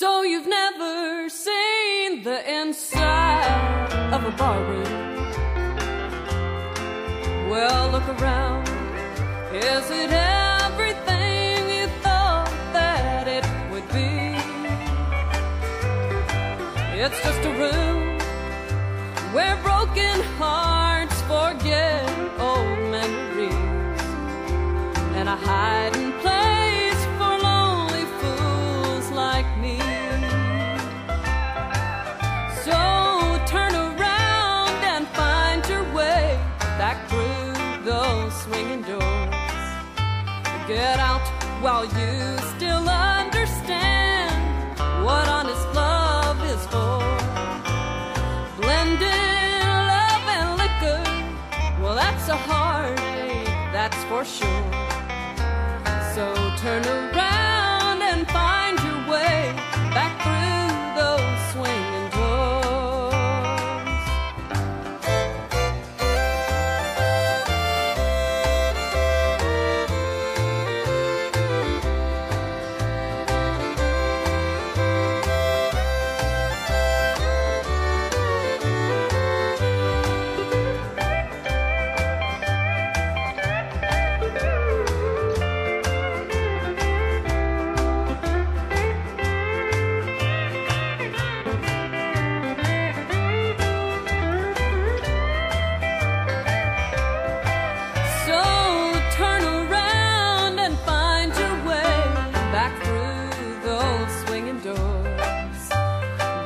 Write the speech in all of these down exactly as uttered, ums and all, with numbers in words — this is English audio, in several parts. So you've never seen the inside of a barroom. Well, look around. Is it everything you thought that it would be? It's just a room where broken hearts forget old memories, and a hiding place for lonely fools like me. So turn around and find your way back through those swinging doors. Get out while you still understand what honest love is for. Blending love and liquor, well, that's a heartache, that's for sure. So turn around and find your way back through those swinging doors.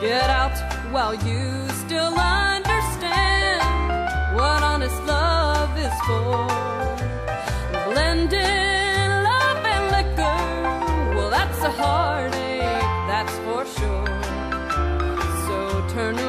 Get out while you still understand what honest love is for. Blending love and liquor, well, that's a heartache, that's for sure. So turn around.